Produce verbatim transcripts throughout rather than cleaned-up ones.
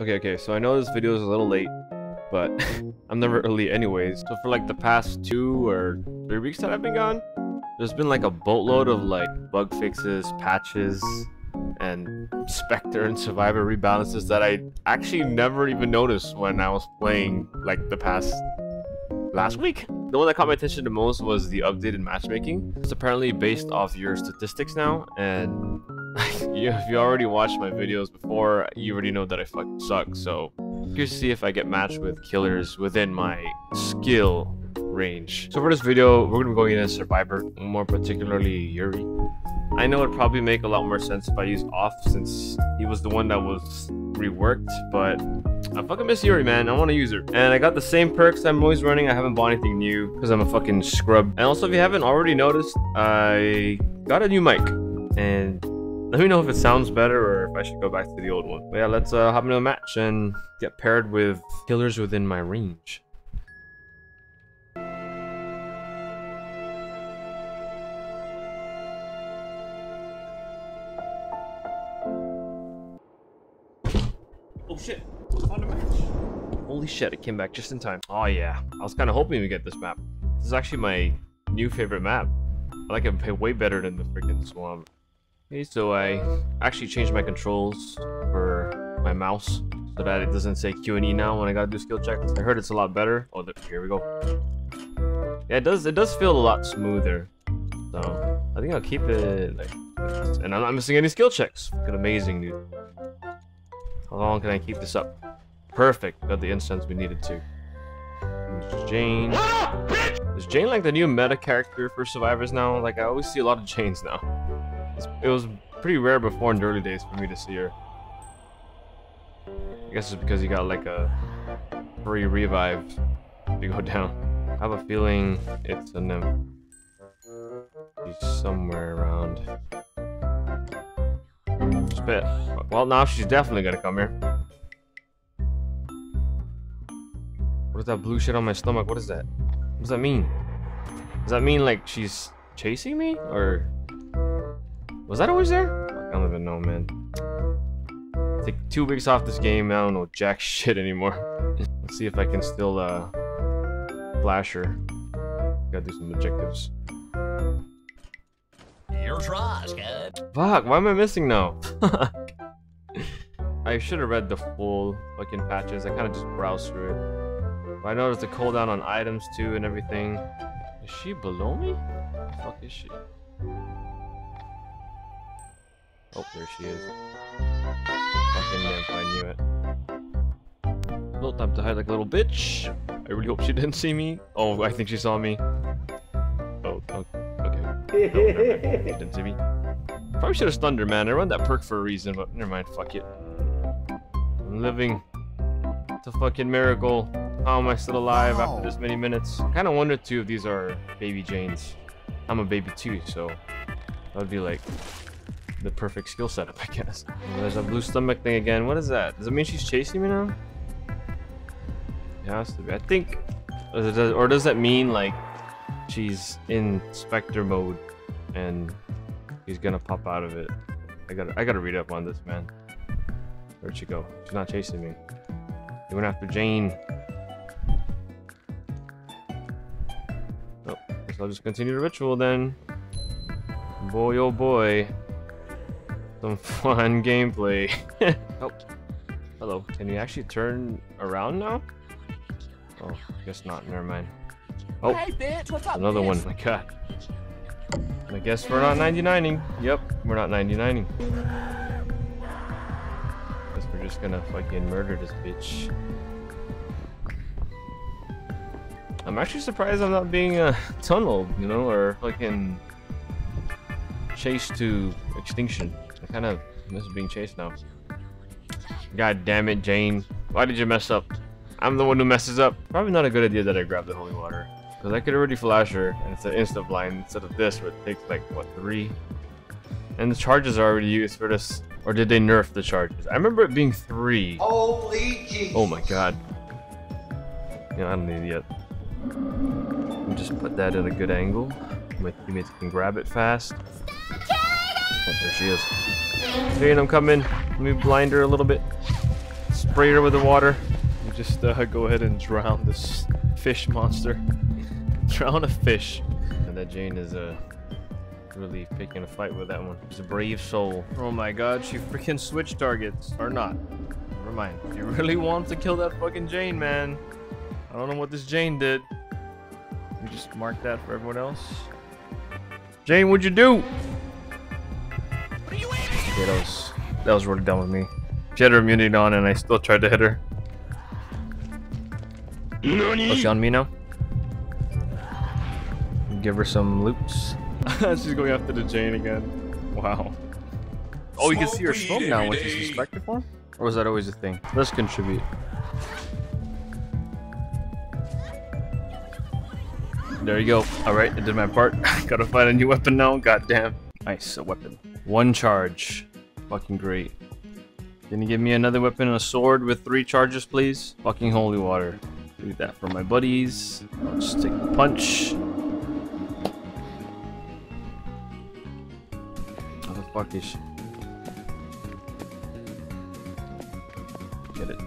Okay, okay, so I know this video is a little late, but I'm never early anyways. So for like the past two or three weeks that I've been gone, there's been like a boatload of like bug fixes, patches, and Specter and Survivor rebalances that I actually never even noticed when I was playing like the past last week. The one that caught my attention the most was the updated matchmaking. It's apparently based off your statistics now, and you, if you already watched my videos before, you already know that I fucking suck, so curious to see if I get matched with killers within my skill range. So for this video, we're gonna be going in as Survivor, more particularly Yuri. I know it'd probably make a lot more sense if I use Off since he was the one that was reworked, but I fucking miss Yuri, man. I want to use her. And I got the same perks I'm always running. I haven't bought anything new because I'm a fucking scrub. And also, if you haven't already noticed, I got a new mic, and let me know if it sounds better or if I should go back to the old one. But yeah, let's uh, hop into a match and get paired with killers within my range. Oh shit, found a match. Holy shit, it came back just in time. Oh yeah, I was kind of hoping we get this map. This is actually my new favorite map. I like it way better than the freaking swamp. Okay, so I actually changed my controls for my mouse so that it doesn't say Q and E now when I gotta do skill checks. I heard it's a lot better. Oh, there, here we go. Yeah, it does. It does feel a lot smoother. So I think I'll keep it like this. And I'm not missing any skill checks. Fucking amazing, dude. How long can I keep this up? Perfect. Got the incense we needed to. There's Jane. Is Jane like the new meta character for Survivors now? Like I always see a lot of Janes now. It was pretty rare before in the early days for me to see her. I guess it's because you got like a free revive if you go down. I have a feeling it's a nymph. She's somewhere around. Spit. Well, now she's definitely gonna come here. What is that blue shit on my stomach? What is that? What does that mean? Does that mean like she's chasing me? Or was that always there? I don't even know, man. Take two weeks off this game. I don't know jack shit anymore. Let's see if I can still uh, flash her. Gotta do some objectives. Here's Ross, good. Fuck, why am I missing now? I should have read the full fucking patches. I kind of just browsed through it. But I noticed the cooldown on items too and everything. Is she below me? What the fuck is she? Oh, there she is. Fucking nymph, I knew it. Little time to hide like a little bitch. I really hope she didn't see me. Oh, I think she saw me. Oh, okay. okay. No, never, she didn't see me. Probably should have stunned her, man. I run that perk for a reason, but never mind. Fuck it. I'm living. It's a fucking miracle. How am I still alive wow. after this many minutes? I kind of wonder too if these are baby Janes. I'm a baby too, so that would be like the perfect skill setup, I guess. Oh, there's a blue stomach thing again. What is that? Does it mean she's chasing me now? It has to be. I think, or does that mean like she's in Specter mode and he's gonna pop out of it? I gotta, I gotta read up on this, man. Where'd she go? She's not chasing me. They went after Jane. Oh, so I'll just continue the ritual then. Boy, oh boy. Some fun gameplay. Oh, hello. Can you actually turn around now? Oh, I guess not. Never mind. Oh, hey, bitch, what's up, another bitch? One. My God. I guess we're not ninety-nining. Yep, we're not ninety-nining. Guess we're just gonna fucking murder this bitch. I'm actually surprised I'm not being uh, tunneled, you know, or fucking chased to extinction. I kind of miss being chased now. God damn it, Jane. Why did you mess up? I'm the one who messes up. Probably not a good idea that I grabbed the holy water, because I could already flash her, and it's an instant blind instead of this, where it takes like, what, three? And the charges are already used for this. Or did they nerf the charges? I remember it being three. Holy Jesus. Oh my God. You know, I'm an idiot. I'll just put that at a good angle. My teammates can grab it fast. Oh, there she is. Jane, I'm coming. Let me blind her a little bit. spray her with the water and just uh, go ahead and drown this fish monster. Drown a fish. And that Jane is uh, really picking a fight with that one. She's a brave soul. Oh my god, she freaking switched targets. Or not. Never mind. If you really want to kill that fucking Jane, man. I don't know what this Jane did. Let me just mark that for everyone else. Jane, what'd you do? What are you aiming at? Yeah, that was, that was really dumb with me. She had her immunity on and I still tried to hit her. Oh, she on me now? Give her some loops. She's going after the Jane again. Wow. Oh, you can see her smoke now when she's in Specter form? Or was that always a thing? Let's contribute. There you go. Alright, I did my part. Gotta find a new weapon now. Goddamn. Nice, a weapon. One charge. Fucking great. Can you give me another weapon and a sword with three charges, please? Fucking holy water. Do that for my buddies. I'll just take the punch. How the fuck is she? Get it.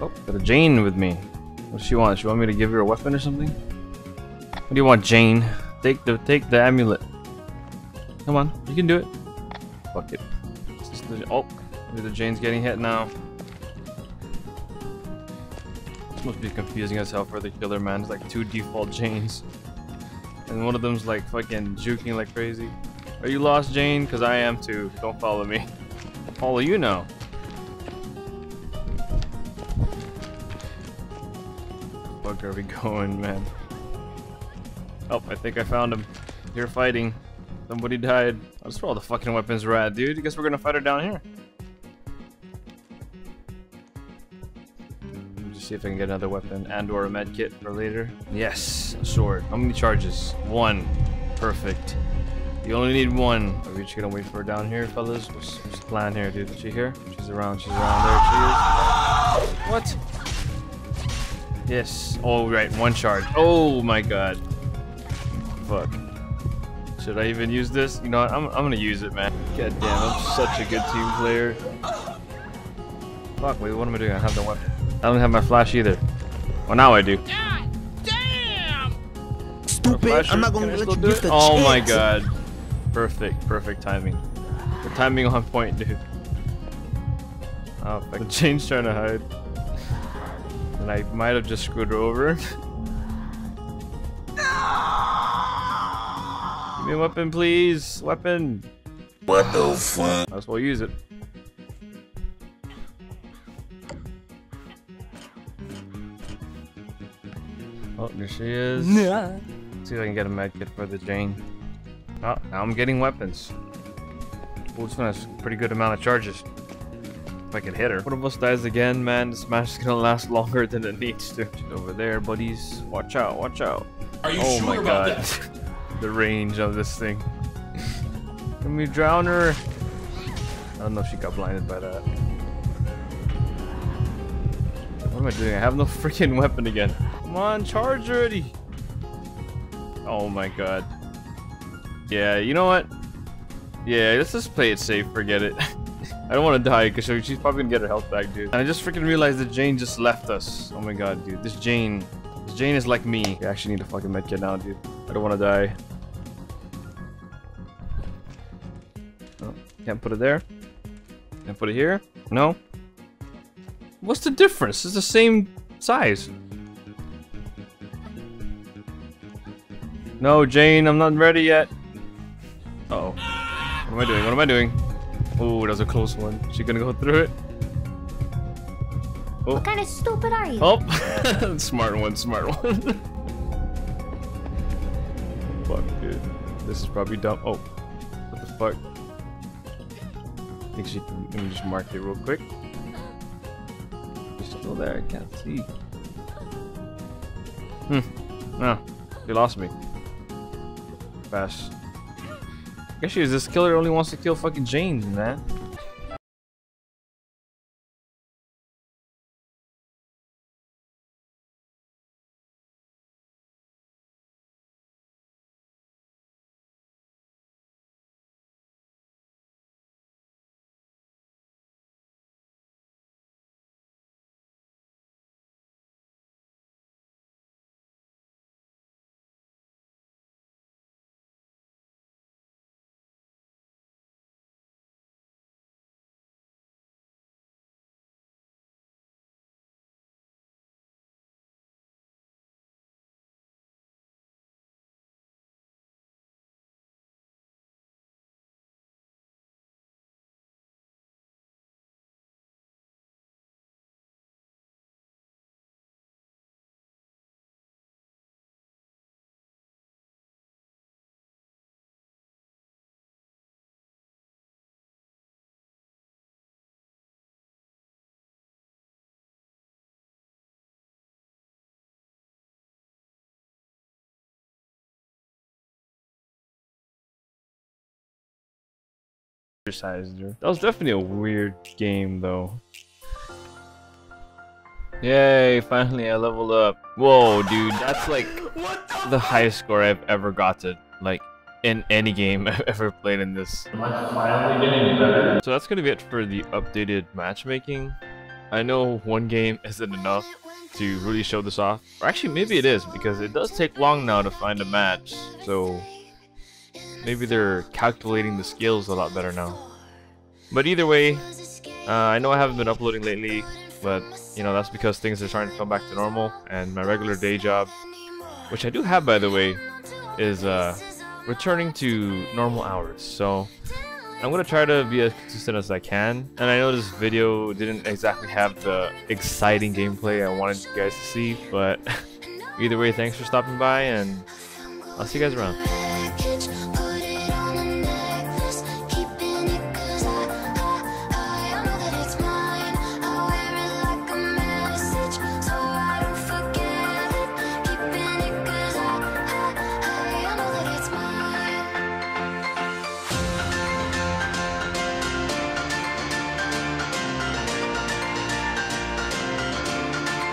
Oh, got a Jane with me. What does she want? She want me to give her a weapon or something? What do you want, Jane? Take the take the amulet. Come on, you can do it. Fuck it. The, oh, the Jane's getting hit now. This must be confusing as hell for the killer, man. It's like two default Janes, and one of them's like fucking juking like crazy. Are you lost, Jane? Cause I am too. Don't follow me. I'll follow you now. Fuck, are we going, man? Oh, I think I found him. You're fighting. Somebody died. Oh, that's where all the fucking weapons were at, dude. I guess we're gonna fight her down here. Let me just see if I can get another weapon and or a med kit for later. Yes, a sword. How many charges? One. Perfect. You only need one. Are we just gonna wait for her down here, fellas? What's, what's the plan here, dude? Is she here? She's around. She's around. There she is. What? Yes. Oh, right. One charge. Oh my god. Fuck. Should I even use this? You know what? I'm, I'm gonna use it, man. God damn, I'm such a good team player. Fuck, wait, what am I doing? I have no weapon. I don't have my flash either. Well, now I do. God damn! Stupid, I'm not gonna let you get the chance. Oh my god. Perfect, perfect timing. The timing on point, dude. Oh, fuck. The Jane's trying to hide. And I might have just screwed her over. Give me a weapon, please. Weapon. What the fuck? Might as well use it. Oh, there she is. Yeah. See if I can get a med kit for the Jane. Oh, now I'm getting weapons. Ooh, this one has a pretty good amount of charges. I can hit her. One of us dies again, man. This match is gonna last longer than it needs to. Over there, buddies. Watch out, watch out. Are you oh sure my about god. That? The range of this thing. Can we drown her? I don't know if she got blinded by that. What am I doing? I have no freaking weapon again. Come on, charge already. Oh my god. Yeah, you know what? Yeah, let's just play it safe, forget it. I don't want to die because she's probably gonna get her health back, dude. And I just freaking realized that Jane just left us. Oh my god, dude. This Jane. This Jane is like me. I actually need a fucking medkit now, dude. I don't want to die. Oh, can't put it there. Can't put it here. No. What's the difference? It's the same size. No, Jane, I'm not ready yet. Uh oh. What am I doing? What am I doing? Oh, that was a close one. Is she gonna go through it? Oh. What kind of stupid are you? Oh, smart one, smart one. Fuck, dude. This is probably dumb. Oh, what the fuck? I think she can. Let me just mark it real quick. She's still there. I can't see. Hmm. No, she lost me. Fast. The issue is this killer only wants to kill fucking Jane, man. Exercised her. That was definitely a weird game though. Yay, finally I leveled up. Whoa, dude, that's like what the, the highest score I've ever gotten, like in any game I've ever played in this. Finally getting better. So that's gonna be it for the updated matchmaking. I know one game isn't enough to really show this off. Or actually maybe it is, because it does take long now to find a match. So maybe they're calculating the skills a lot better now. But either way, uh, I know I haven't been uploading lately, but you know, that's because things are starting to come back to normal, and my regular day job, which I do have by the way, is uh, returning to normal hours. So I'm gonna try to be as consistent as I can. And I know this video didn't exactly have the exciting gameplay I wanted you guys to see, but either way, thanks for stopping by, and I'll see you guys around.